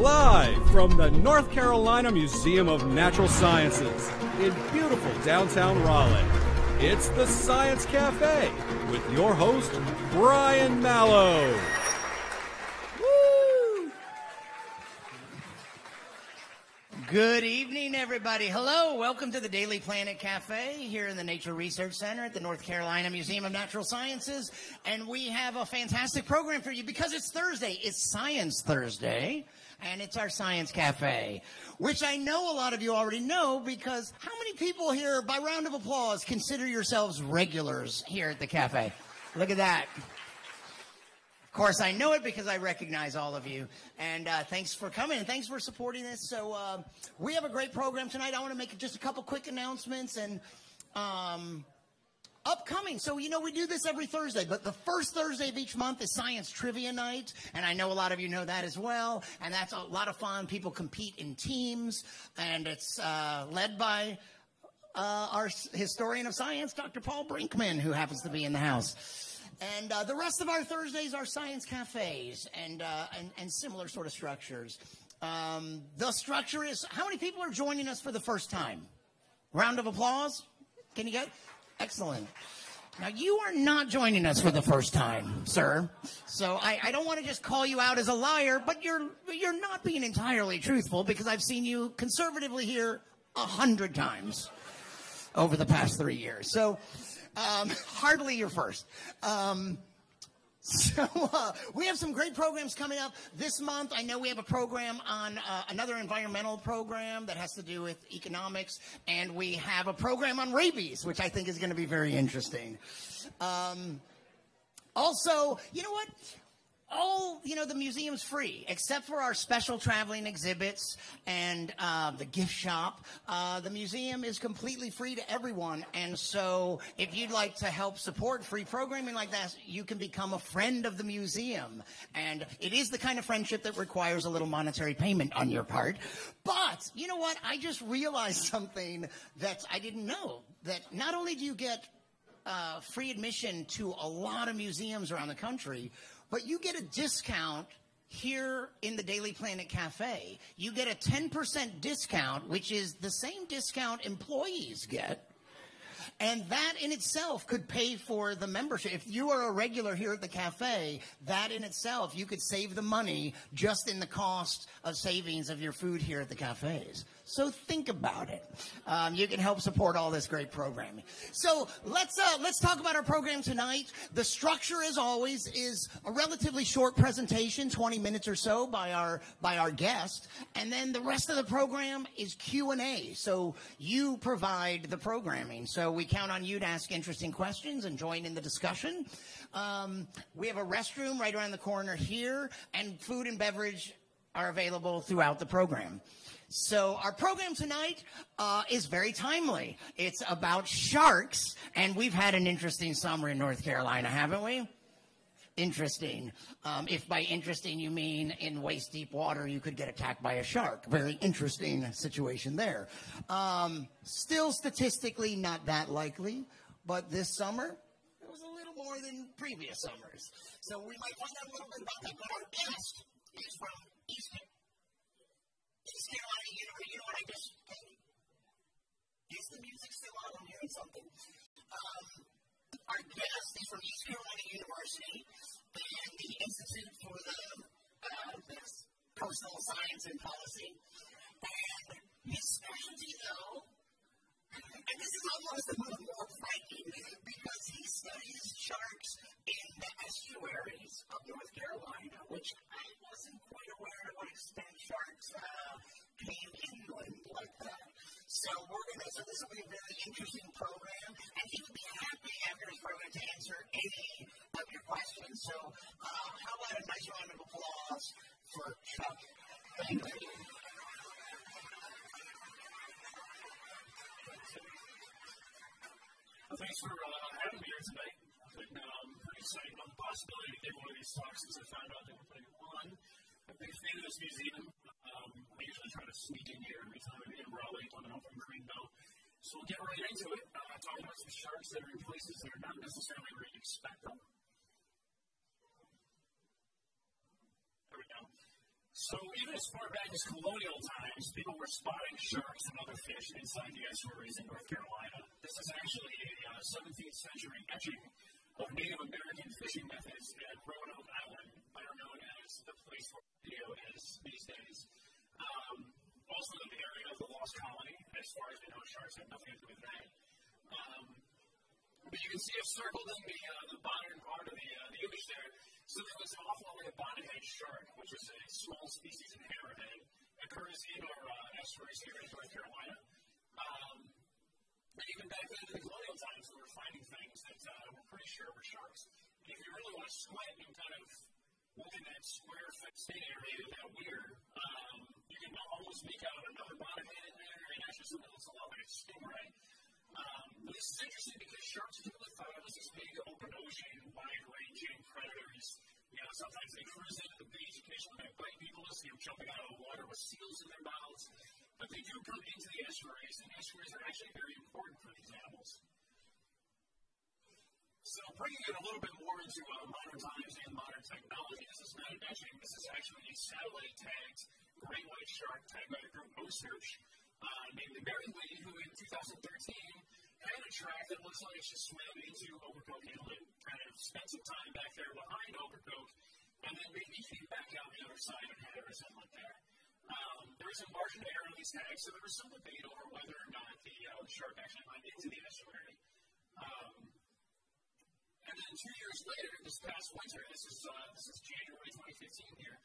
Live from the North Carolina Museum of Natural Sciences in beautiful downtown Raleigh, it's the Science Cafe with your host, Brian Mallow. Woo! Good evening, everybody. Hello, welcome to the Daily Planet Cafe here in the Nature Research Center at the North Carolina Museum of Natural Sciences. And we have a fantastic program for you because it's Thursday. It's Science Thursday. And it's our Science Cafe, which I know a lot of you already know because how many people here, by round of applause, consider yourselves regulars here at the cafe? Look at that. Of course, I know it because I recognize all of you. And thanks for coming and thanks for supporting this. So we have a great program tonight. I want to make just a couple quick announcements and upcoming. So, you know, we do this every Thursday, but the first Thursday of each month is Science Trivia Night, and I know a lot of you know that as well, and that's a lot of fun. People compete in teams, and it's led by our historian of science, Dr. Paul Brinkman, who happens to be in the house. And the rest of our Thursdays are Science Cafes and similar sort of structures. The structure is, how many people are joining us for the first time? Round of applause? Can you get... Excellent. Now, you are not joining us for the first time, sir. So I don't want to just call you out as a liar, but you're not being entirely truthful because I've seen you conservatively here 100 times over the past 3 years. So hardly your first. So we have some great programs coming up this month. I know we have a program on another environmental program that has to do with economics, and we have a program on rabies, which I think is going to be very interesting. Also, you know what? The museum's free, except for our special traveling exhibits and the gift shop. The museum is completely free to everyone, and so if you'd like to help support free programming like that, you can become a friend of the museum. And it is the kind of friendship that requires a little monetary payment on your part. But, you know what? I just realized something that I didn't know, that not only do you get free admission to a lot of museums around the country, but you get a discount here in the Daily Planet Cafe. You get a 10% discount, which is the same discount employees get. And that in itself could pay for the membership. If you are a regular here at the cafe, that in itself, you could save the money just in the cost of savings of your food here at the cafes. So think about it. You can help support all this great programming. So let's talk about our program tonight. The structure, as always, is a relatively short presentation, 20 minutes or so, by our guest, and then the rest of the program is Q&A. So you provide the programming. So we count on you to ask interesting questions and join in the discussion. We have a restroom right around the corner here, and food and beverage are available throughout the program. So our program tonight is very timely. It's about sharks, and we've had an interesting summer in North Carolina, haven't we? Interesting. If by interesting you mean in waist-deep water, you could get attacked by a shark. Very interesting situation there. Still statistically not that likely, but this summer, it was a little more than previous summers. So we might find out a little bit about that, but our guest is from East Carolina University. You know what I just did? Is the music still on? I'm hearing something. Our guest is from East Carolina University and the Institute for the Personal Science and Policy. And his specialty, though, and this is almost a little more frightening because he studies sharks in the estuaries of North Carolina, which I wasn't quite aware to what extent sharks came inland like that. So this will be a really interesting program, and he would be happy after his program to answer any of your questions. So how about a nice round of applause for Chuck Bangley? Well, thanks for having me here tonight. I'm pretty excited about the possibility to give one of these talks since I found out they were putting on. I'm a big fan of this museum. I usually try to sneak in here every time I'm in Raleigh on an open greenbelt. So we'll get right into it. Talking about some sharks that are in places that are not necessarily where you'd expect them. There we go. So So even as far back as colonial times, people were spotting sharks and other fish inside the estuaries in North Carolina. This is actually a 17th century etching of Native American fishing methods at Roanoke Island, better known as the place where video is these days. Also in the area of the Lost Colony, as far as we know, sharks have nothing to do with that. But you can see I've circled in the bottom part of the image there. So there was an awful lot of bonnethead shark, which is a small species of hammerhead, occurs in our estuaries here in North Carolina. But even back then in the colonial times, we were finding things that we're pretty sure were sharks. And if you really want to squint and kind of look in that square fenced-in area, that weird, you can almost make out another bonnethead in there, and actually something that looks a lot like a stingray. This is interesting because sharks typically thought of as this big open ocean, wide-ranging predators. You know, sometimes they cruise into the beach, occasionally they bite people, see them jumping out of the water with seals in their mouths. But they do come into the estuaries, and estuaries are actually very important for these animals. So bringing it a little bit more into modern times and modern technology, this is not an etching. This is actually a satellite-tagged great white shark tagged by the group Osearch, named Barry Lee, who in 2013 had a track that looks like she swam into Ocracoke Inlet, kind of spent some time back there behind Ocracoke, and then maybe came back out the other side and had a resentment there. There was a margin of error on these tags, so there was some debate over whether or not the shark actually went into the estuary. And then 2 years later, this past winter, this is January 2015 here,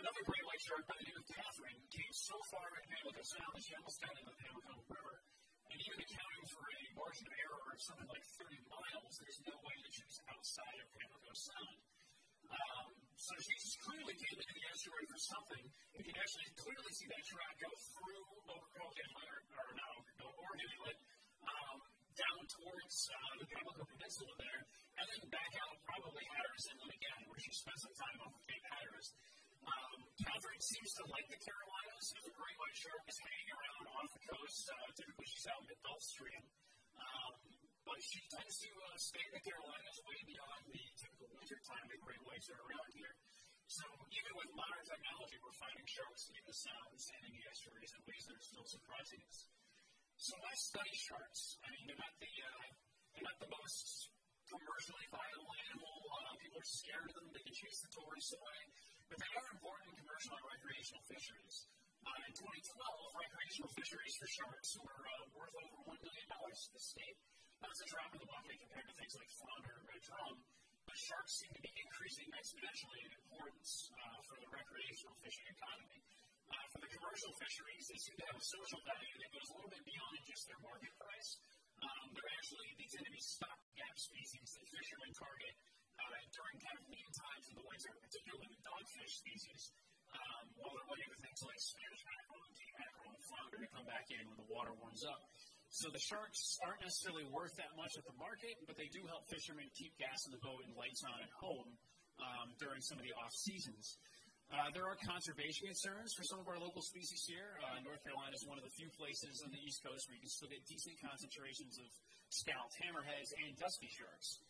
another great white shark by the name of Catherine came so far in Pamlico Sound that she almost got into the Pamlico River. And even accounting for a margin of error of something like 30 miles, there's no way that she was outside of Pamlico Sound. So she's clearly came into the estuary for something. You can actually clearly see that track go through Ocracoke Inlet, or no, Oregon Inlet, down towards the Pamlico Peninsula there, and then back out probably Hatteras Inlet again, where she spent some time off of Cape Hatteras. Catherine seems to like the Carolinas. If a great white shark is hanging around off the coast, typically she's out in the Gulf Stream. But she tends to stay in the Carolinas way beyond the typical winter time that great whites are around here. So even with modern technology, we're finding sharks in the sounds and in the estuaries in ways that are still surprising us. So I study sharks. I mean, they're not the most commercially viable animal. People are scared of them. They can chase the tourists away. But they are important in commercial and recreational fisheries. In 2012, recreational fisheries for sharks were worth over $1 billion to the state. That's a drop in the bucket compared to things like flounder or red drum. But sharks seem to be increasing exponentially in importance for the recreational fishing economy. For the commercial fisheries, they seem to have a social value that goes a little bit beyond just their market price. They're actually, these tend to be stopgap species that fishermen target during kind of lean times in the winter, particularly the dogfish species, while they're waiting for things like Spanish mackerel and Cape mackerel and flounder to come back in when the water warms up. So the sharks aren't necessarily worth that much at the market, but they do help fishermen keep gas in the boat and lights on at home during some of the off seasons. There are conservation concerns for some of our local species here. North Carolina is one of the few places on the East Coast where you can still get decent concentrations of scalloped hammerheads and dusky sharks.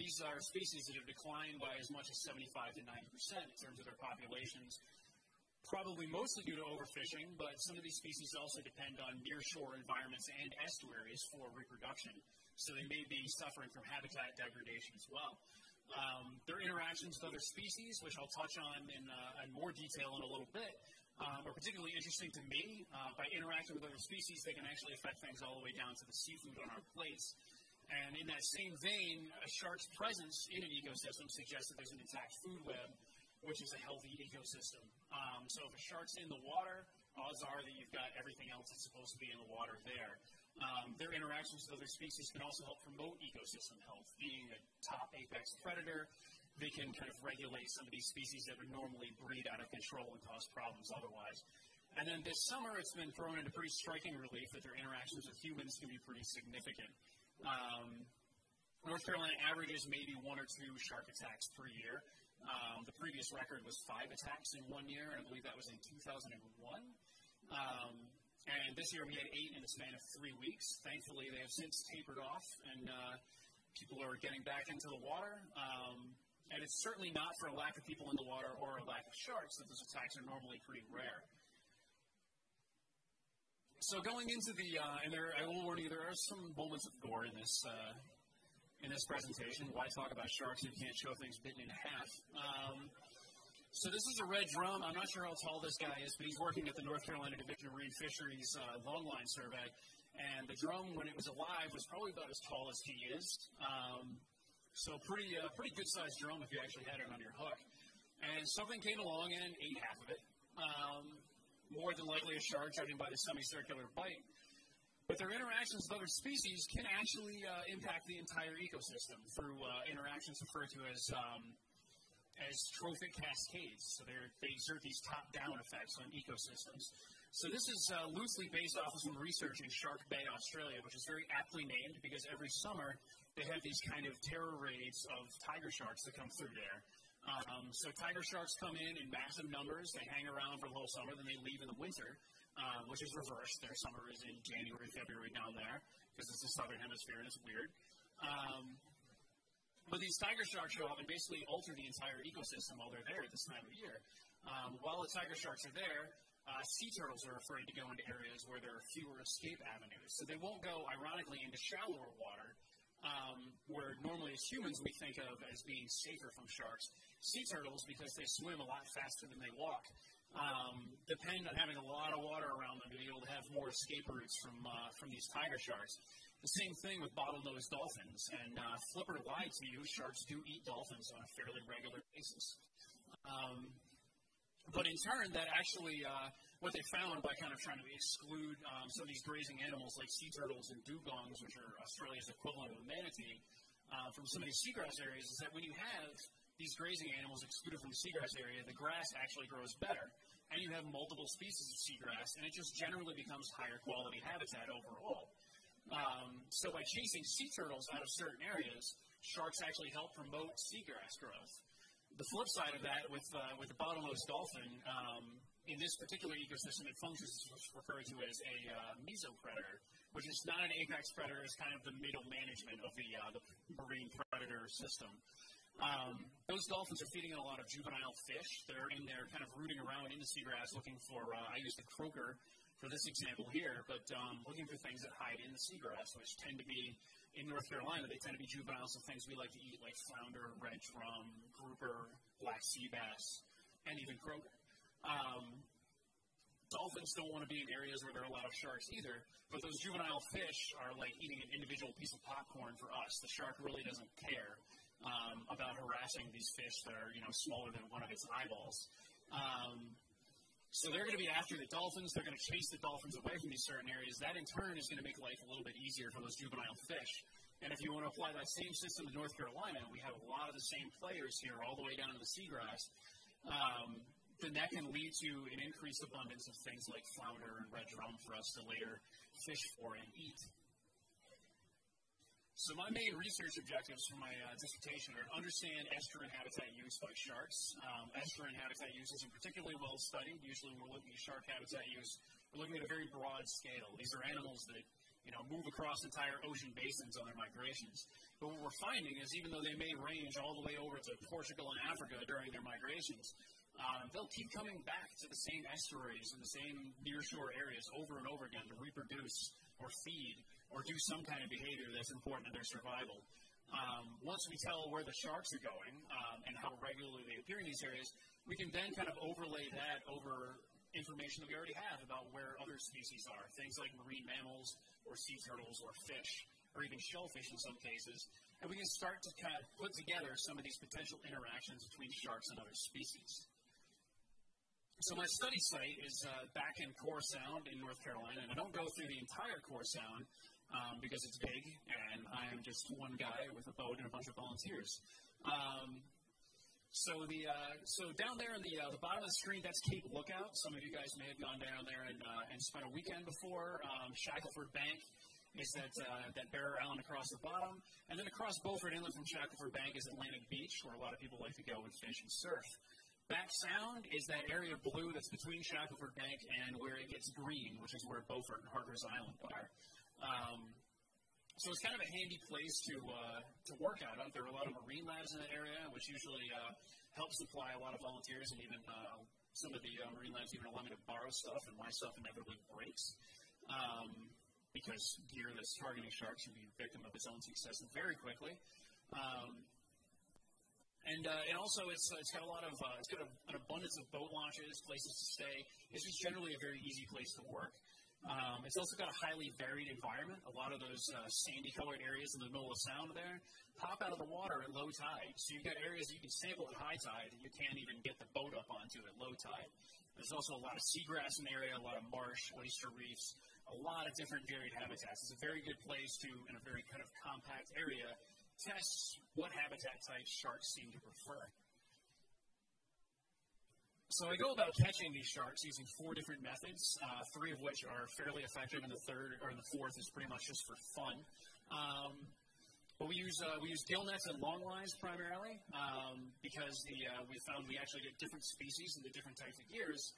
These are species that have declined by as much as 75 to 90% in terms of their populations, probably mostly due to overfishing, but some of these species also depend on nearshore environments and estuaries for reproduction, so they may be suffering from habitat degradation as well. Their interactions with other species, which I'll touch on in more detail in a little bit, are particularly interesting to me. By interacting with other species, they can actually affect things all the way down to the seafood on our plates. And in that same vein, a shark's presence in an ecosystem suggests that there's an intact food web, which is a healthy ecosystem. So if a shark's in the water, odds are that you've got everything else that's supposed to be in the water there. Their interactions with other species can also help promote ecosystem health. Being a top apex predator, they can kind of regulate some of these species that would normally breed out of control and cause problems otherwise. And then this summer, it's been thrown into pretty striking relief that their interactions with humans can be pretty significant. North Carolina averages maybe 1 or 2 shark attacks per year. The previous record was 5 attacks in 1 year, and I believe that was in 2001. And this year we had 8 in the span of 3 weeks. Thankfully, they have since tapered off, and people are getting back into the water. And it's certainly not for a lack of people in the water or a lack of sharks that those attacks are normally pretty rare. So going into the, I will warn you, there are some moments of gore in this presentation. Why talk about sharks if you can't show things bitten in half? So this is a red drum. I'm not sure how tall this guy is, but he's working at the North Carolina Division of Marine Fisheries longline survey. And the drum, when it was alive, was probably about as tall as he is. So pretty good-sized drum if you actually had it on your hook. And something came along and ate half of it. More than likely a shark judging by the semicircular bite. But their interactions with other species can actually impact the entire ecosystem through interactions referred to as trophic cascades. So they exert these top-down effects on ecosystems. So this is loosely based off of some research in Shark Bay, Australia, which is very aptly named because every summer they have these kind of terror raids of tiger sharks that come through there. So tiger sharks come in massive numbers. They hang around for the whole summer, then they leave in the winter, which is reversed. Their summer is in January, February down there because it's the southern hemisphere and it's weird. But these tiger sharks show up and basically alter the entire ecosystem while they're there at this time of year. While the tiger sharks are there, sea turtles are afraid to go into areas where there are fewer escape avenues. So they won't go, ironically, into shallower water, where normally as humans we think of as being safer from sharks. Sea turtles, because they swim a lot faster than they walk, depend on having a lot of water around them to be able to have more escape routes from these tiger sharks. The same thing with bottlenose dolphins. And Flipper lied to you, sharks do eat dolphins on a fairly regular basis. But in turn, that actually, what they found by kind of trying to exclude some of these grazing animals like sea turtles and dugongs, which are Australia's equivalent of a manatee, from some of these seagrass areas is that when you have these grazing animals excluded from the seagrass area, the grass actually grows better. And you have multiple species of seagrass, and it just generally becomes higher quality habitat overall. So by chasing sea turtles out of certain areas, sharks actually help promote seagrass growth. The flip side of that, with the bottlenose dolphin, in this particular ecosystem, it functions as what's referred to as a mesopredator, which is not an apex predator. It's kind of the middle management of the marine predator system. Those dolphins are feeding on a lot of juvenile fish. They're in there kind of rooting around in the seagrass looking for, I used the croaker for this example here, but looking for things that hide in the seagrass, which tend to be, in North Carolina, they tend to be juveniles of things we like to eat, like flounder, red drum, grouper, black sea bass, and even croaker. Dolphins don't want to be in areas where there are a lot of sharks either, but those juvenile fish are like eating an individual piece of popcorn for us. The shark really doesn't care about harassing these fish that are, you know, smaller than one of its eyeballs. So they're going to be after the dolphins. They're going to chase the dolphins away from these certain areas. That, in turn, is going to make life a little bit easier for those juvenile fish. And if you want to apply that same system to North Carolina, we have a lot of the same players here all the way down to the seagrass. Then that can lead to an increased abundance of things like flounder and red drum for us to later fish for and eat. So my main research objectives for my dissertation are to understand estuarine habitat use by sharks. Estuarine habitat use isn't particularly well studied. Usually when we're looking at shark habitat use, we're looking at a very broad scale. These are animals that, you know, move across entire ocean basins on their migrations. But what we're finding is even though they may range all the way over to Portugal and Africa during their migrations, they'll keep coming back to the same estuaries and the same nearshore areas over and over again to reproduce or feed or do some kind of behavior that's important to their survival. Once we tell where the sharks are going and how regularly they appear in these areas, we can then kind of overlay that over information that we already have about where other species are, things like marine mammals or sea turtles or fish or even shellfish in some cases, and we can start to kind of put together some of these potential interactions between sharks and other species. So my study site is back in Core Sound in North Carolina, and I don't go through the entire Core Sound because it's big, and I'm just one guy with a boat and a bunch of volunteers. So down there in the bottom of the screen, that's Cape Lookout. Some of you guys may have gone down there and spent a weekend before. Shackleford Bank is that barrier island across the bottom, and then across Beaufort Inlet from Shackleford Bank is Atlantic Beach, where a lot of people like to go and fish and surf. Back Sound is that area of blue that's between Shackleford Bank and where it gets green, which is where Beaufort and Harkers Island are. So it's kind of a handy place to work out of. There are a lot of marine labs in the area, which usually help supply a lot of volunteers, and even some of the marine labs even allow me to borrow stuff, and my stuff inevitably breaks because gear that's targeting sharks can be a victim of its own success very quickly. And also, it's got a lot of it's got an abundance of boat launches, places to stay. It's just generally a very easy place to work. It's also got a highly varied environment. A lot of those sandy-colored areas in the middle of the sound there pop out of the water at low tide. So you've got areas that you can sample at high tide that you can't even get the boat up onto at low tide. There's also a lot of seagrass in the area, a lot of marsh, oyster reefs, a lot of different varied habitats. It's a very good place to, in a very kind of compact area, test what habitat types sharks seem to prefer. So I go about catching these sharks using four different methods, three of which are fairly effective, and the fourth is pretty much just for fun. But we use gill nets and long lines primarily because we found we actually get different species and the different types of gears.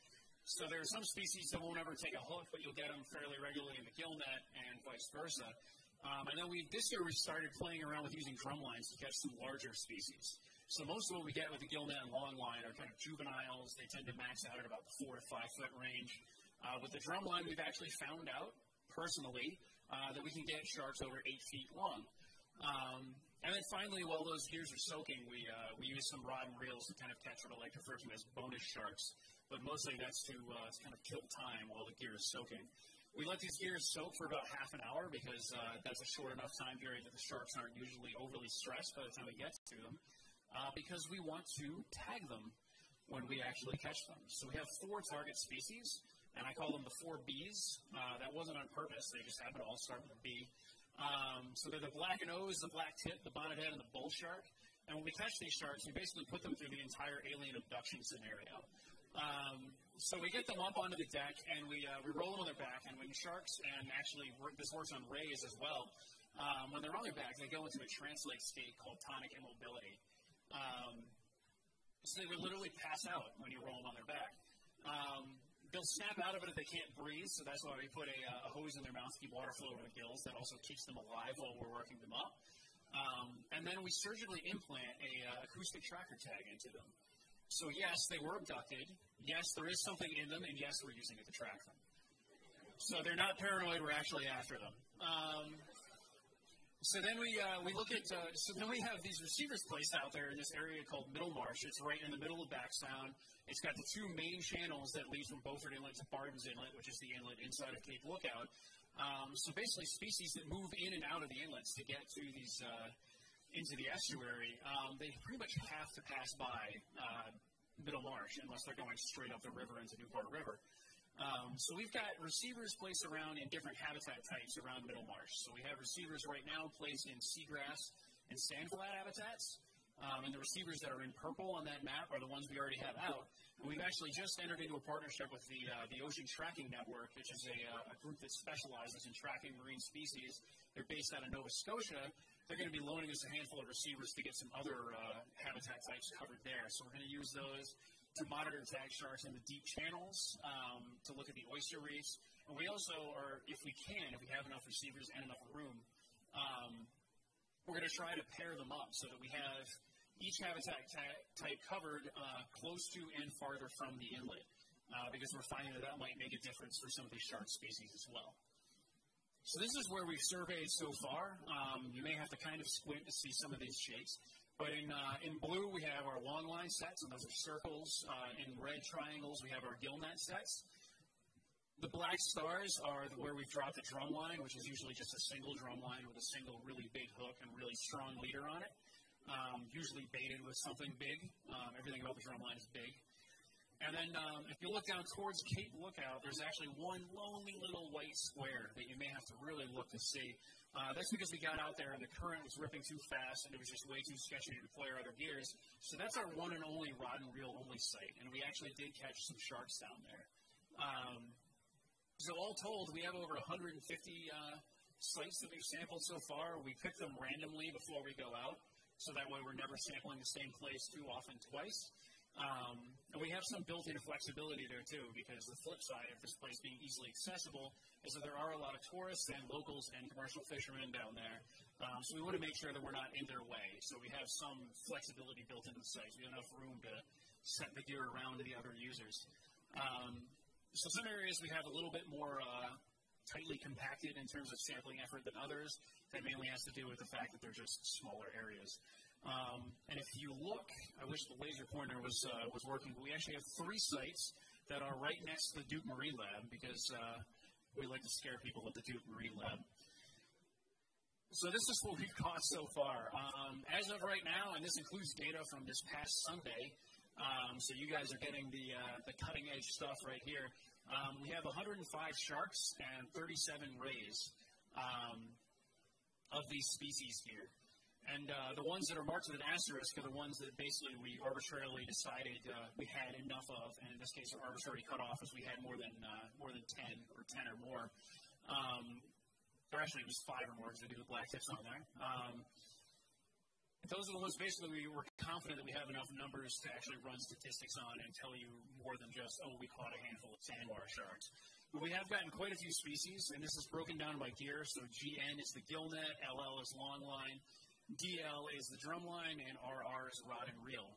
So there are some species that won't ever take a hook, but you'll get them fairly regularly in the gill net, and vice versa. I know this year we started playing around with using drum lines to catch some larger species. So most of what we get with the gill net and long line are kind of juveniles. They tend to max out at about the 4 to 5 foot range. With the drum line, we've actually found out, personally, that we can get sharks over 8 feet long. And then finally, while those gears are soaking, we use some rod and reels to kind of catch what I like to refer to as bonus sharks. But mostly that's to kind of kill time while the gear is soaking. We let these gears soak for about half an hour because that's a short enough time period that the sharks aren't usually overly stressed by the time we get to them. Because we want to tag them when we actually catch them. So we have four target species, and I call them the four Bs. That wasn't on purpose. They just happen to all start with a B. So they're the black nose, the black tip, the bonnethead, and the bull shark. And when we catch these sharks, we basically put them through the entire alien abduction scenario. So we get them up onto the deck, and we roll them on their back. And when sharks, and actually this works on rays as well, when they're on their back, they go into a trance-like state called tonic immobility. So they would literally pass out when you roll them on their back. They'll snap out of it if they can't breathe, so that's why we put a hose in their mouth to keep water flow over the gills. That also keeps them alive while we're working them up. And then we surgically implant an acoustic tracker tag into them. So yes, they were abducted. Yes, there is something in them, and yes, we're using it to track them. So they're not paranoid. We're actually after them. So then we look at so then we have these receivers placed out there in this area called Middle Marsh. It's right in the middle of Back Sound. It's got the two main channels that lead from Beaufort Inlet to Barden's Inlet, which is the inlet inside of Cape Lookout. So basically, species that move in and out of the inlets to get to these into the estuary, they pretty much have to pass by Middle Marsh unless they're going straight up the river into Newport River. So we've got receivers placed around in different habitat types around Middle Marsh. So we have receivers right now placed in seagrass and sandflat habitats. And the receivers that are in purple on that map are the ones we already have out. And we've actually just entered into a partnership with the Ocean Tracking Network, which is a group that specializes in tracking marine species. They're based out of Nova Scotia. They're going to be loaning us a handful of receivers to get some other habitat types covered there. So we're going to use those to monitor tag sharks in the deep channels, to look at the oyster reefs. And we also are, if we can, if we have enough receivers and enough room, we're going to try to pair them up so that we have each habitat type covered close to and farther from the inlet, because we're finding that might make a difference for some of these shark species as well. So this is where we've surveyed so far. You may have to kind of squint to see some of these shapes. But in blue, we have our long line sets, and those are circles. In red triangles, we have our gill net sets. The black stars are where we've dropped a drum line, which is usually just a single drum line with a single really big hook and really strong leader on it, usually baited with something big. Everything about the drum line is big. And then if you look down towards Cape Lookout, there's actually one lonely little white square that you may have to really look to see. That's because we got out there and the current was ripping too fast and it was just way too sketchy to deploy our other gears. So that's our one and only rod and reel only site, and we actually did catch some sharks down there. So all told, we have over 150 sites that we've sampled so far. We pick them randomly before we go out, so that way we're never sampling the same place too often twice. And we have some built-in flexibility there, too, because the flip side of this place being easily accessible is that there are a lot of tourists and locals and commercial fishermen down there. So we want to make sure that we're not in their way. So we have some flexibility built into the site. We have enough room to set the gear around to the other users. So some areas we have a little bit more tightly compacted in terms of sampling effort than others. That mainly has to do with the fact that they're just smaller areas. And if you look, I wish the laser pointer was working, but we actually have three sites that are right next to the Duke Marine Lab because we like to scare people with the Duke Marine Lab. So this is what we've caught so far. As of right now, and this includes data from this past Sunday, so you guys are getting the cutting-edge stuff right here. We have 105 sharks and 37 rays of these species here. And the ones that are marked with an asterisk are the ones that basically we arbitrarily decided we had enough of, and in this case are arbitrarily cut off as we had more than 10 or more. Or actually, it was 5 or more because I do the black tips on there. Those are the ones basically we were confident that we have enough numbers to actually run statistics on and tell you more than just, oh, we caught a handful of sandbar sharks. We have gotten quite a few species, and this is broken down by gear. So GN is the gill net, LL is long line, DL is the drum line, and RR is rod and reel.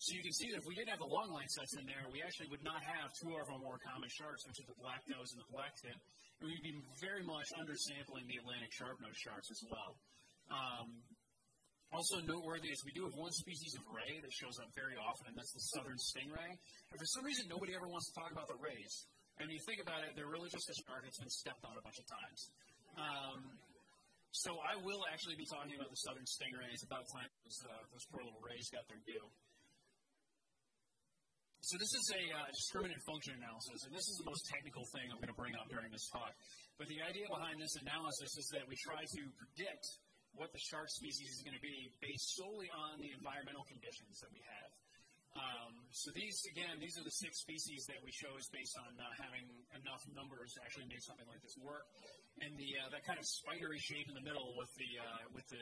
So you can see that if we didn't have the long line sets in there, we actually would not have two of our more common sharks, which is the black nose and the black tip. And we'd be very much undersampling the Atlantic sharpnose sharks as well. Also noteworthy is we do have one species of ray that shows up very often, and that's the southern stingray. And for some reason, nobody ever wants to talk about the rays. And when you think about it, they're really just a shark that's been stepped on a bunch of times. So I will actually be talking about the southern stingrays about time those poor little rays got their due. So this is a discriminant function analysis, and this is the most technical thing I'm going to bring up during this talk. But the idea behind this analysis is that we try to predict what the shark species is going to be based solely on the environmental conditions that we have. So these are the 6 species that we chose based on having enough numbers to actually make something like this work. And that kind of spidery shape in the middle with the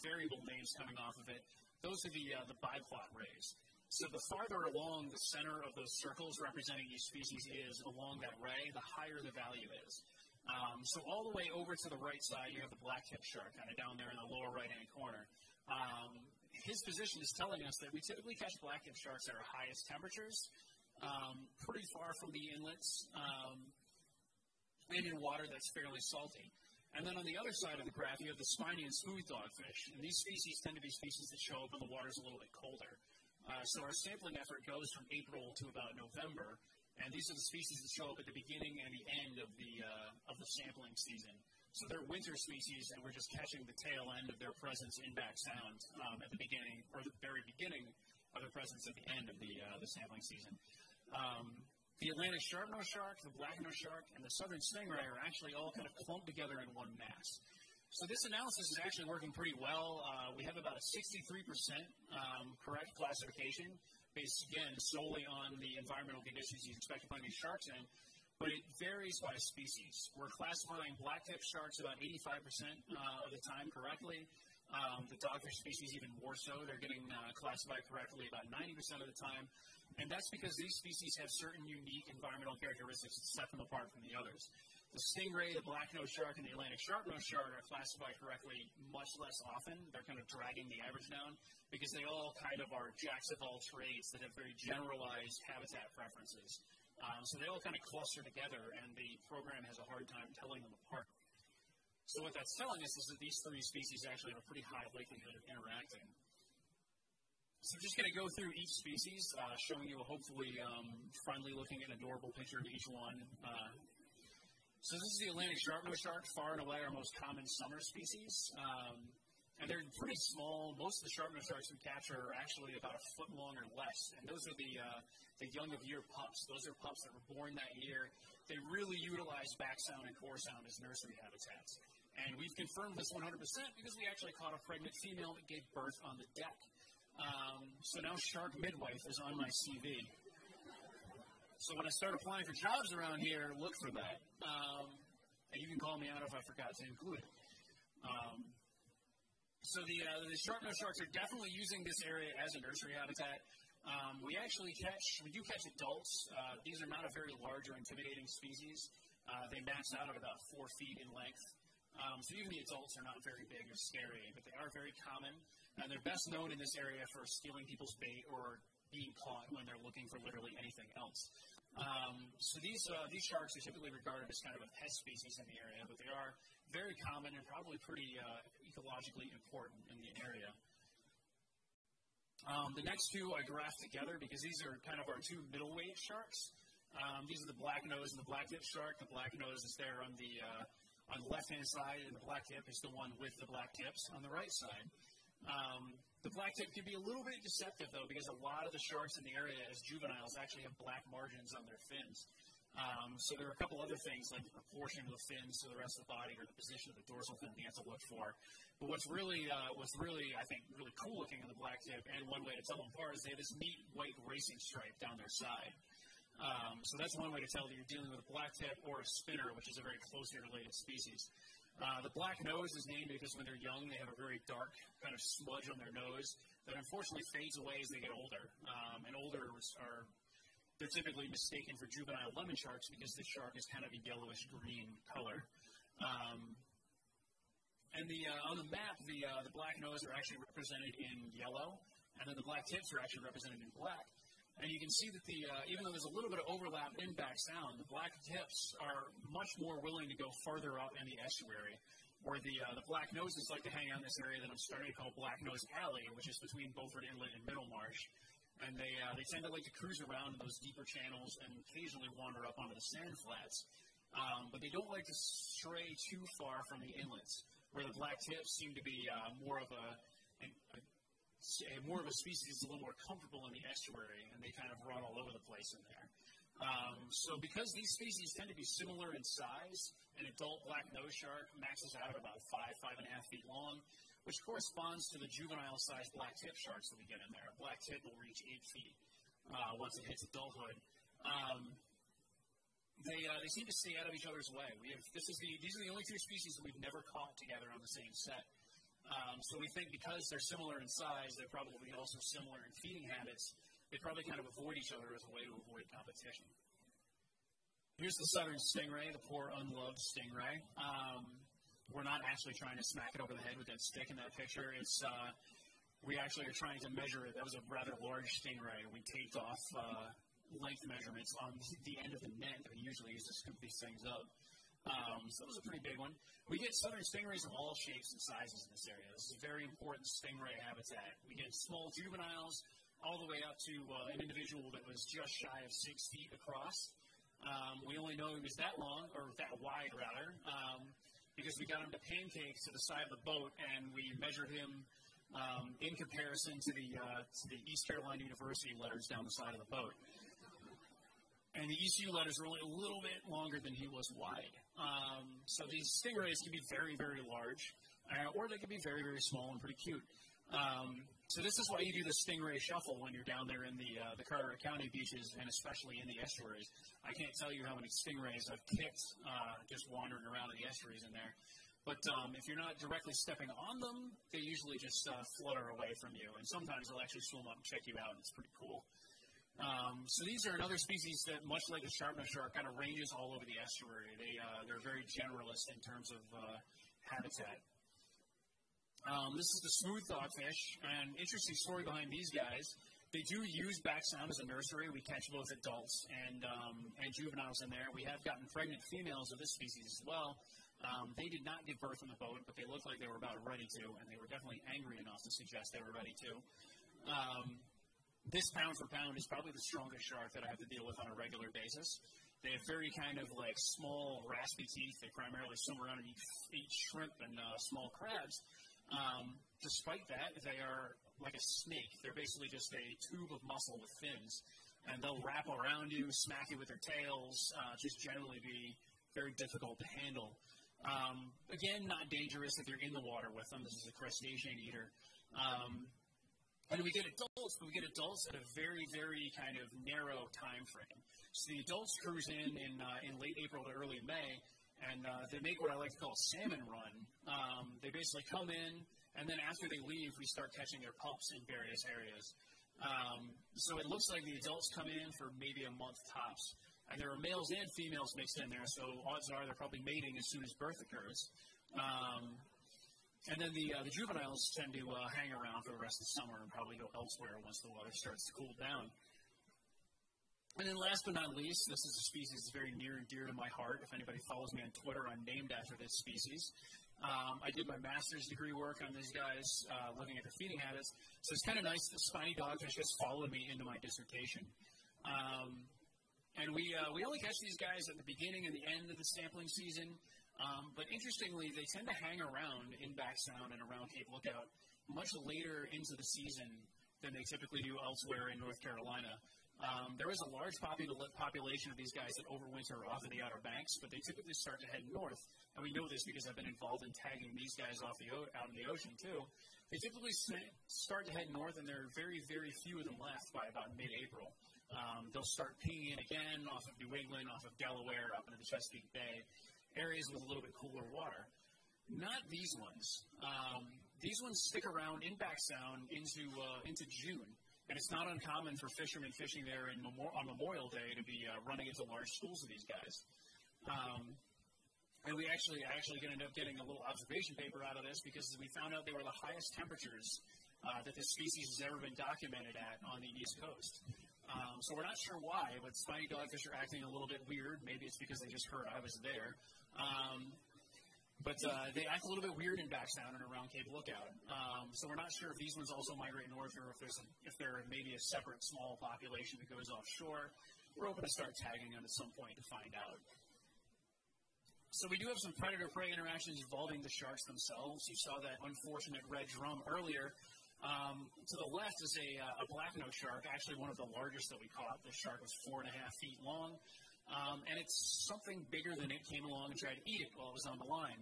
variable names coming off of it, those are the biplot rays. So the farther along the center of those circles representing each species is along that ray, the higher the value is. So all the way over to the right side, you have the black-tip shark kind of down there in the lower right-hand corner. His position is telling us that we typically catch black-tip sharks at our highest temperatures, pretty far from the inlets, and in water that's fairly salty. And then on the other side of the graph, you have the spiny and smooth dogfish. And these species tend to be species that show up when the water's a little bit colder. So our sampling effort goes from April to about November. And these are the species that show up at the beginning and the end of the sampling season. So they're winter species, and we're just catching the tail end of their presence in Back Sound at the beginning, or the very beginning of their presence at the end of the sampling season. The Atlantic sharpnose shark, the black nose shark, and the southern stingray are actually all kind of clumped together in one mass. So this analysis is actually working pretty well. We have about a 63% correct classification based, again, solely on the environmental conditions you expect to find these sharks in, but it varies by species. We're classifying black-tip sharks about 85% of the time correctly. The dogfish species even more so. They're getting classified correctly about 90% of the time. And that's because these species have certain unique environmental characteristics that set them apart from the others. The stingray, the black-nosed shark, and the Atlantic sharpnose shark are classified correctly much less often. They're kind of dragging the average down because they all kind of are jacks of all trades that have very generalized habitat preferences. So they all kind of cluster together, and the program has a hard time telling them apart. So what that's telling us is that these three species actually have a pretty high likelihood of interacting. So I'm just going to go through each species, showing you a hopefully friendly-looking and adorable picture of each one. So this is the Atlantic sharpnose shark, far and away our most common summer species. And they're pretty small. Most of the sharpnose sharks we capture are actually about a foot long or less. And those are the young-of-year pups. Those are pups that were born that year. They really utilize Back Sound and Core Sound as nursery habitats. And we've confirmed this 100% because we actually caught a pregnant female that gave birth on the deck. So now shark midwife is on my CV. So when I start applying for jobs around here, look for that. And you can call me out if I forgot to include it. So the sharp-nosed sharks are definitely using this area as a nursery habitat. We do catch adults. These are not a very large or intimidating species. They max out at about 4 feet in length. So even the adults are not very big or scary, but they are very common. And they're best known in this area for stealing people's bait or being caught when they're looking for literally anything else. So these sharks are typically regarded as kind of a pest species in the area, but they are very common and probably pretty ecologically important in the area. The next two I graphed together because these are kind of our two middleweight sharks. These are the black nose and the black dip shark. The black nose is there on the left-hand side, and the black dip is the one with the black tips on the right side. The black tip can be a little bit deceptive, though, because a lot of the sharks in the area as juveniles actually have black margins on their fins. So there are a couple other things, like the proportion of the fins to the rest of the body or the position of the dorsal fin you have to look for. But what's really, I think, really cool looking in the black tip, and one way to tell them apart, is they have this neat white racing stripe down their side. So that's one way to tell that you're dealing with a black tip or a spinner, which is a very closely related species. The black nose is named because when they're young, they have a very dark kind of smudge on their nose that unfortunately fades away as they get older. And older they're typically mistaken for juvenile lemon sharks because the shark is kind of a yellowish green color. And on the map, the black nose are actually represented in yellow, and then the black tips are actually represented in black. And you can see that even though there's a little bit of overlap in Back Sound, the black tips are much more willing to go farther out in the estuary, where the black noses like to hang out in this area that I'm starting to call Black Nose Alley, which is between Beaufort Inlet and Middle Marsh. And they tend to like to cruise around in those deeper channels and occasionally wander up onto the sand flats. But they don't like to stray too far from the inlets, where the black tips seem to be more of a species that's a little more comfortable in the estuary, and they kind of run all over the place in there. So because these species tend to be similar in size, an adult black nose shark maxes out at about 5.5 feet long, which corresponds to the juvenile-sized black tip sharks that we get in there. A black tip will reach 8 feet once it hits adulthood. They seem to stay out of each other's way. These are the only two species that we've never caught together on the same set. So we think because they're similar in size, they're probably also similar in feeding habits. They probably kind of avoid each other as a way to avoid competition. Here's the southern stingray, the poor unloved stingray. We're not actually trying to smack it over the head with that stick in that picture. We actually are trying to measure it. That was a rather large stingray. We taped off length measurements on the end of the net that we usually use to scoop these things up. So that was a pretty big one. We get southern stingrays of all shapes and sizes in this area. This is a very important stingray habitat. We get small juveniles all the way up to an individual that was just shy of 6 feet across. We only know he was that long, or that wide rather, because we got him to pancake to the side of the boat, and we measured him in comparison to the East Carolina University letters down the side of the boat. And the ECU letters were only a little bit longer than he was wide. So these stingrays can be very, very large, or they can be very, very small and pretty cute. So this is why you do the stingray shuffle when you're down there in the Carteret County beaches and especially in the estuaries. I can't tell you how many stingrays I've kicked just wandering around in the estuaries in there. But if you're not directly stepping on them, they usually just flutter away from you. And sometimes they'll actually swim up and check you out, and it's pretty cool. So these are another species that, much like the sharp-nosed shark, kind of ranges all over the estuary. They're very generalist in terms of habitat. This is the smooth dogfish. An interesting story behind these guys. They do use Back Sound as a nursery. We catch both adults and juveniles in there. We have gotten pregnant females of this species as well. They did not give birth on the boat, but they looked like they were about ready to, and they were definitely angry enough to suggest they were ready to. This pound for pound is probably the strongest shark that I have to deal with on a regular basis. They have very kind of like small, raspy teeth. They primarily swim around and eat shrimp and small crabs. Despite that, they are like a snake. They're basically just a tube of muscle with fins. And they'll wrap around you, smack you with their tails, just generally be very difficult to handle. Again, not dangerous if you're in the water with them. This is a crustacean eater. And we get adults, but we get adults at a very, very kind of narrow time frame. So the adults cruise in late April to early May, and they make what I like to call a salmon run. They basically come in, And then after they leave, we start catching their pups in various areas. So it looks like the adults come in for maybe a month tops. And there are males and females mixed in there, so odds are they're probably mating as soon as birth occurs. And then the juveniles tend to hang around for the rest of the summer and probably go elsewhere once the water starts to cool down. And then last but not least, this is a species that's very near and dear to my heart. If anybody follows me on Twitter, I'm named after this species. I did my master's degree work on these guys looking at the feeding habits. So it's kind of nice that spiny dogfish just followed me into my dissertation. And we only catch these guys at the beginning and the end of the sampling season. But interestingly, they tend to hang around in Back Sound and around Cape Lookout much later into the season than they typically do elsewhere in North Carolina. There is a large population of these guys that overwinter off of the Outer Banks, but they typically start to head north. And we know this because I've been involved in tagging these guys off the out in the ocean, too. They typically start to head north, and there are very, very few of them left by about mid-April. They'll start pinging in again off of New England, off of Delaware, up into the Chesapeake Bay, areas with a little bit cooler water. Not these ones. These ones stick around in Back Sound into June. And it's not uncommon for fishermen fishing there in on Memorial Day to be running into large schools of these guys. And we actually ended up getting a little observation paper out of this because we found out they were the highest temperatures that this species has ever been documented at on the East Coast. So we're not sure why, but spiny dogfish are acting a little bit weird. Maybe it's because they just heard I was there. But they act a little bit weird in Back Sound and around Cape Lookout. So we're not sure if these ones also migrate north or if they're maybe a separate small population that goes offshore. We're hoping to start tagging them at some point to find out. So we do have some predator-prey interactions involving the sharks themselves. You saw that unfortunate red drum earlier. To the left is a black-nosed shark, actually one of the largest that we caught. The shark was 4.5 feet long. And it's something bigger than it came along and tried to eat it while it was on the line.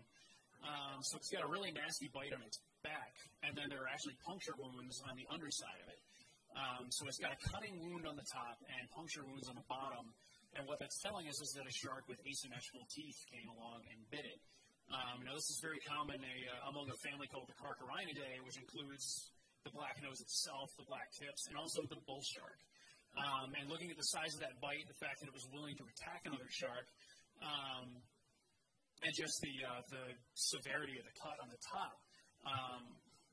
So it's got a really nasty bite on its back, and then there are actually puncture wounds on the underside of it. So it's got a cutting wound on the top and puncture wounds on the bottom. And what that's telling us is that a shark with asymmetrical teeth came along and bit it. Now, this is very common among a family called the Carcarinidae, which includes the black nose itself, the black tips, and also the bull shark. And looking at the size of that bite, the fact that it was willing to attack another shark, and just the severity of the cut on the top,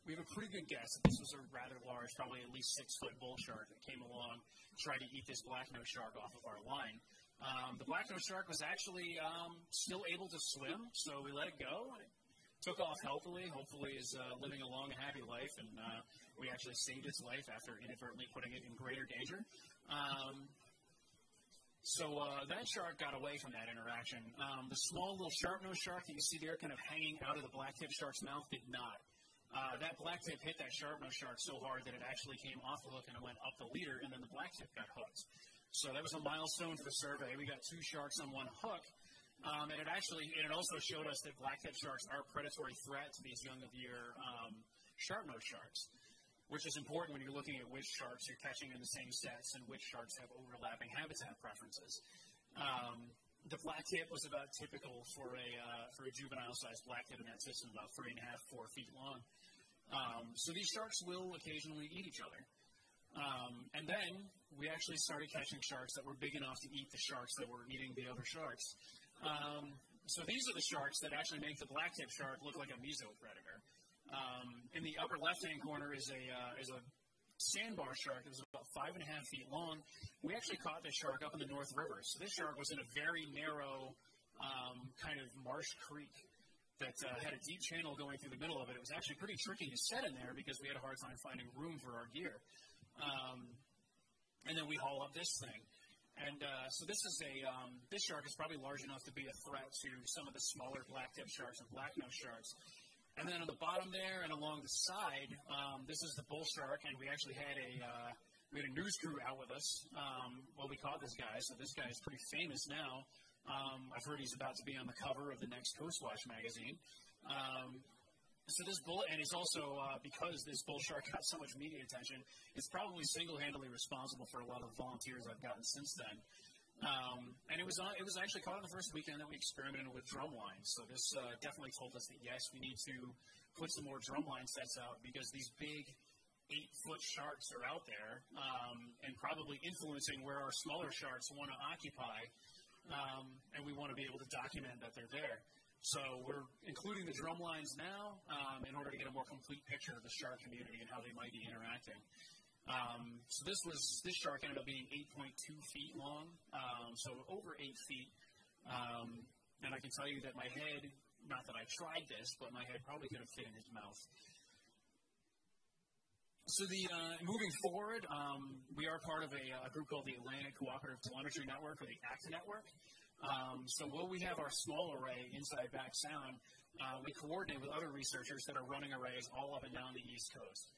we have a pretty good guess that this was a rather large, probably at least 6-foot bull shark that came along and tried to eat this black-nosed shark off of our line. The black-nosed shark was actually still able to swim, so we let it go. It took off healthily. Hopefully is living a long, happy life, and we actually saved its life after inadvertently putting it in greater danger. So that shark got away from that interaction. The small little sharp-nosed shark that you see there kind of hanging out of the black-tip shark's mouth did not. That black-tip hit that sharp-nosed shark so hard that it actually came off the hook and it went up the leader, and then the black-tip got hooked. So that was a milestone for the survey. We got 2 sharks on one hook, and it also showed us that black-tip sharks are a predatory threat to these young-of-year sharp-nosed sharks, which is important when you're looking at which sharks you're catching in the same sets and which sharks have overlapping habitat preferences. The black tip was about typical for a juvenile-sized black tip in that system, about 3.5 to 4 feet long. So these sharks will occasionally eat each other. And then we actually started catching sharks that were big enough to eat the sharks that were eating the other sharks. So these are the sharks that actually make the black tip shark look like a mesopredator. In the upper left-hand corner is a sandbar shark that was about 5.5 feet long. We actually caught this shark up in the North River. So this shark was in a very narrow kind of marsh creek that had a deep channel going through the middle of it. It was actually pretty tricky to set in there because we had a hard time finding room for our gear. And then we haul up this thing. And so this shark is probably large enough to be a threat to some of the smaller black-tip sharks and black-nose sharks. And then on the bottom there and along the side, this is the bull shark, and we actually had a news crew out with us while we caught this guy. So this guy is pretty famous now. I've heard he's about to be on the cover of the next Coastwatch magazine. So this bull, and it's also because this bull shark got so much media attention, it's probably single-handedly responsible for a lot of the volunteers I've gotten since then. And it was actually caught on the first weekend that we experimented with drum lines. So this definitely told us that, yes, we need to put some more drumline sets out because these big 8-foot sharks are out there and probably influencing where our smaller sharks want to occupy, and we want to be able to document that they're there. So we're including the drum lines now in order to get a more complete picture of the shark community and how they might be interacting. So this shark ended up being 8.2 feet long, so over 8 feet. And I can tell you that my head, not that I tried this, but my head probably could have fit in his mouth. So moving forward, we are part of a group called the Atlantic Cooperative Telemetry Network, or the ACT Network. So while we have our small array inside Back Sound, we coordinate with other researchers that are running arrays all up and down the East Coast.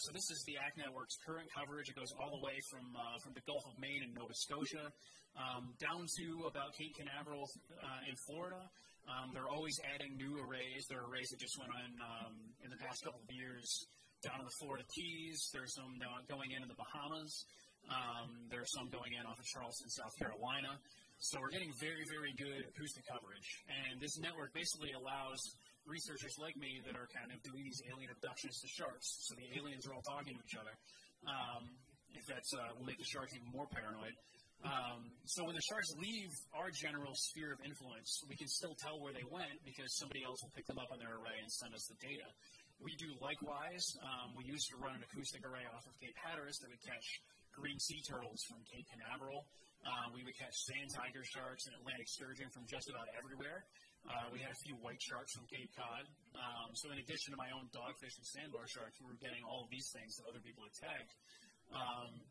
So this is the ACT Network's current coverage. It goes all the way from the Gulf of Maine and Nova Scotia down to about Cape Canaveral in Florida. They're always adding new arrays. There are arrays that just went on in the past couple of years down in the Florida Keys. There's some going in the Bahamas. There's some going in off of Charleston, South Carolina. So we're getting very, very good acoustic coverage. And this network basically allows researchers like me that are kind of doing these alien abductions to sharks. So the aliens are all talking to each other. If that's will make the sharks even more paranoid. So when the sharks leave our general sphere of influence, we can still tell where they went because somebody else will pick them up on their array and send us the data. We do likewise. We used to run an acoustic array off of Cape Hatteras that would catch green sea turtles from Cape Canaveral. We would catch sand tiger sharks and Atlantic sturgeon from just about everywhere. We had a few white sharks from Cape Cod. So in addition to my own dogfish and sandbar sharks, we were getting all of these things that other people had tagged.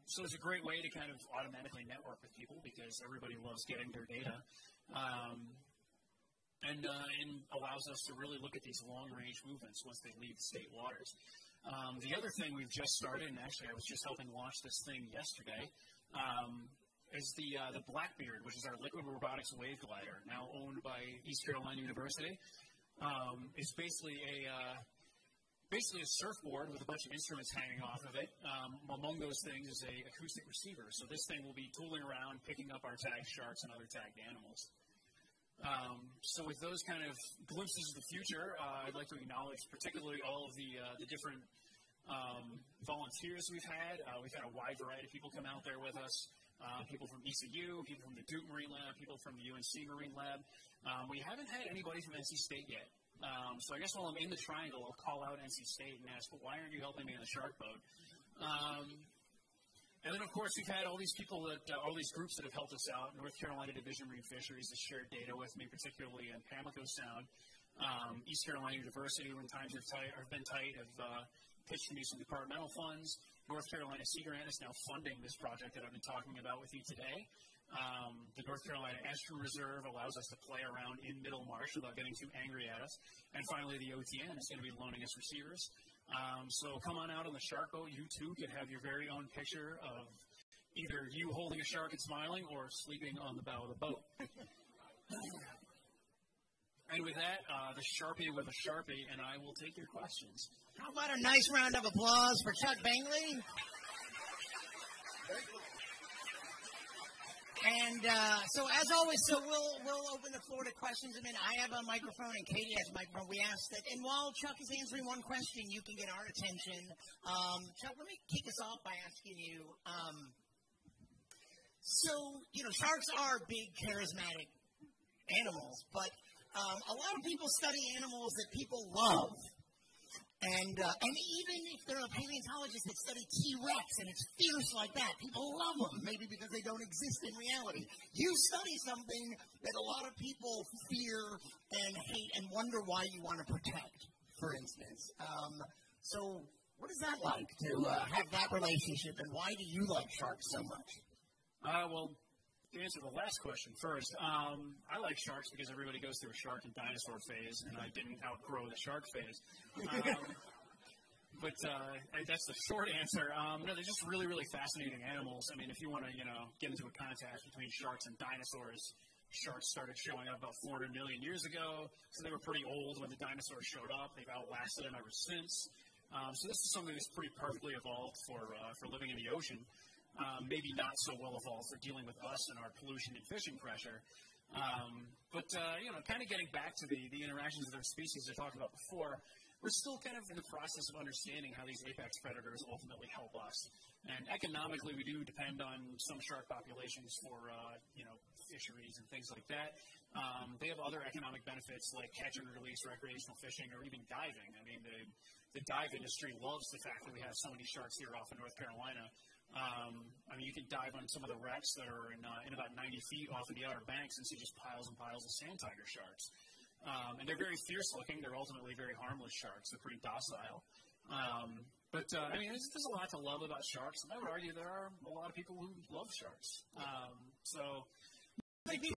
So it's a great way to kind of automatically network with people because everybody loves getting their data. And allows us to really look at these long-range movements once they leave the state waters. The other thing we've just started, and actually I was just helping launch this thing yesterday, is the Blackbeard, which is our liquid robotics wave glider, now owned by East Carolina University. It's basically a surfboard with a bunch of instruments hanging off of it. Among those things is an acoustic receiver. So this thing will be tooling around, picking up our tagged sharks and other tagged animals. So with those kind of glimpses of the future, I'd like to acknowledge particularly all of the different volunteers we've had. We've had a wide variety of people come out there with us, people from ECU, people from the Duke Marine Lab, people from the UNC Marine Lab. We haven't had anybody from NC State yet. So I guess while I'm in the triangle, I'll call out NC State and ask, well, why aren't you helping me on the shark boat? And then, of course, we've had all these people that, all these groups that have helped us out. North Carolina Division of Marine Fisheries has shared data with me, particularly in Pamlico Sound. East Carolina University, when times have been tight, have pitched me some departmental funds. North Carolina Sea Grant is now funding this project that I've been talking about with you today. The North Carolina Estuary Reserve allows us to play around in Middle Marsh without getting too angry at us. And finally, the OTN is going to be loaning us receivers. So come on out on the shark boat. You too can have your very own picture of either you holding a shark and smiling or sleeping on the bow of the boat. And with that, the Sharpie with a Sharpie, and I will take your questions. How about a nice round of applause for Chuck Bangley? And so, as always, we'll open the floor to questions. I mean, I have a microphone, and Katie has a microphone. We ask that, and while Chuck is answering one question, you can get our attention. Chuck, let me kick us off by asking you. You know, sharks are big, charismatic animals, but a lot of people study animals that people love. And even if there are paleontologists that study T-Rex and it's fierce like that, people love them, maybe because they don't exist in reality. You study something that a lot of people fear and hate and wonder why you want to protect, for instance. So what is that like to have that relationship, and why do you like sharks so much? Well, to answer the last question first, I like sharks because everybody goes through a shark and dinosaur phase, and I didn't outgrow the shark phase. That's the short answer. No, they're just really, really fascinating animals. I mean, if you want to, you know, get into a contest between sharks and dinosaurs, sharks started showing up about 400 million years ago, so they were pretty old when the dinosaurs showed up. They've outlasted them ever since. So this is something that's pretty perfectly evolved for living in the ocean. Maybe not so well evolved for dealing with us and our pollution and fishing pressure. But, you know, kind of getting back to the interactions with our species I talked about before, we're still kind of in the process of understanding how these apex predators ultimately help us. And economically, we do depend on some shark populations for, fisheries and things like that. They have other economic benefits like catch and release, recreational fishing, or even diving. I mean, the dive industry loves the fact that we have so many sharks here off in North Carolina. You can dive on some of the wrecks that are in about 90 feet off of the Outer Banks and see just piles and piles of sand tiger sharks. And they're very fierce looking. They're ultimately very harmless sharks. They're pretty docile. There's a lot to love about sharks. And I would argue there are a lot of people who love sharks. So,